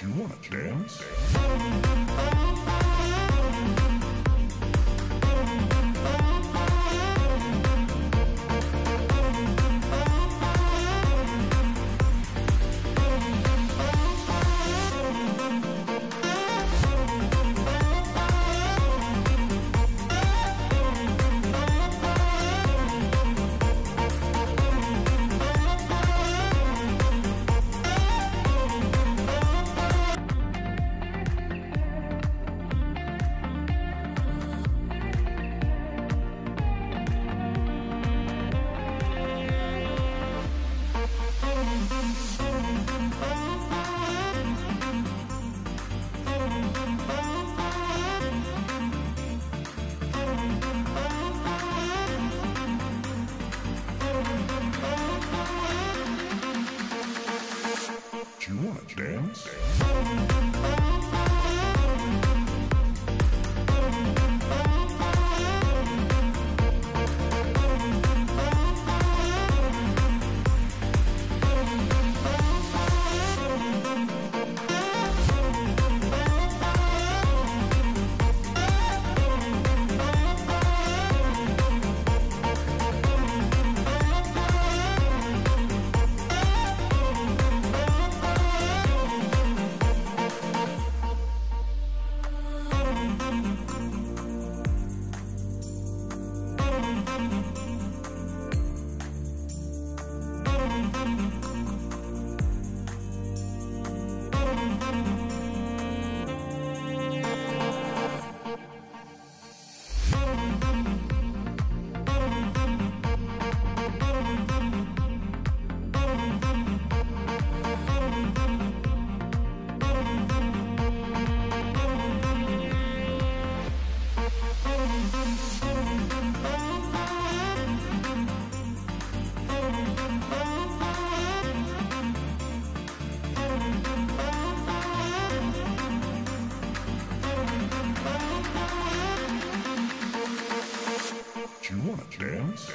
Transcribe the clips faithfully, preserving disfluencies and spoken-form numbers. Do you want to dance? Do you want to dance? Do you want to dance? Do you want to dance? Do you want to dance?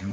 You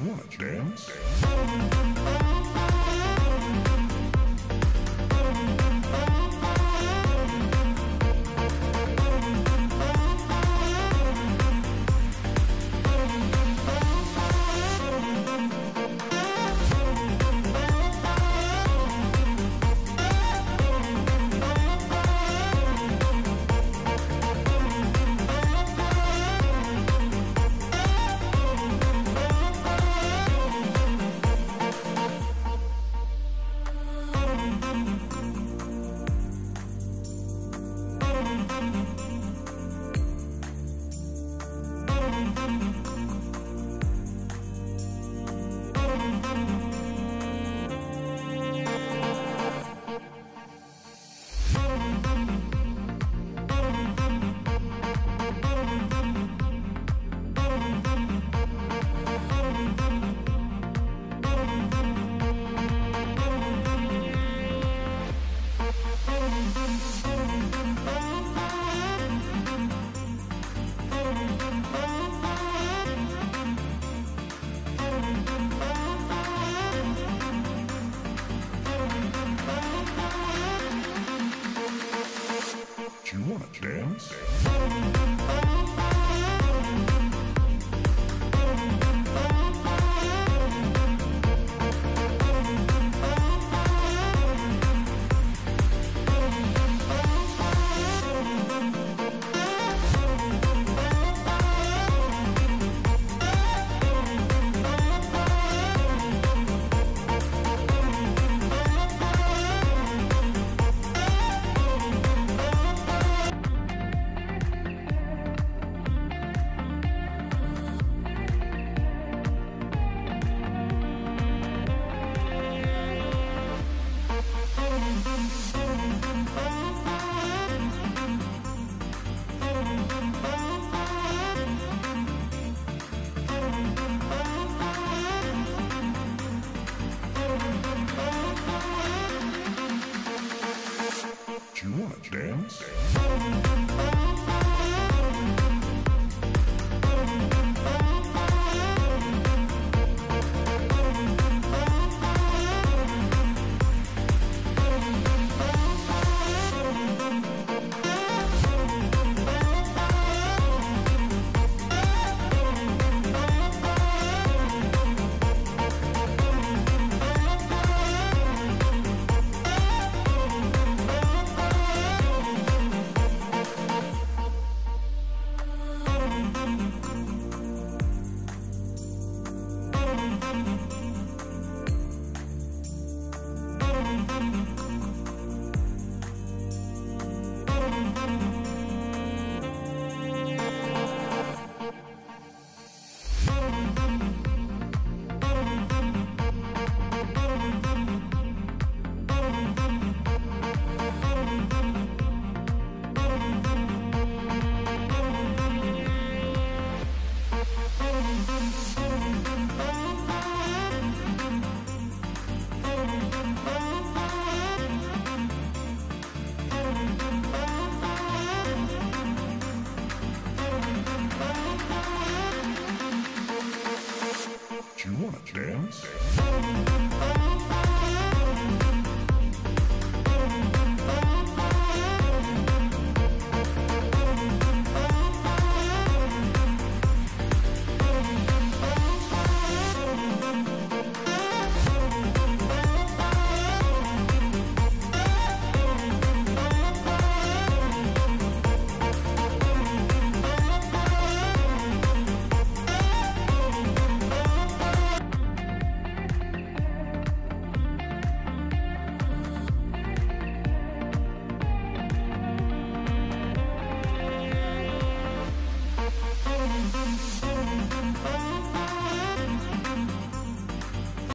wanna dance? You wanna dance?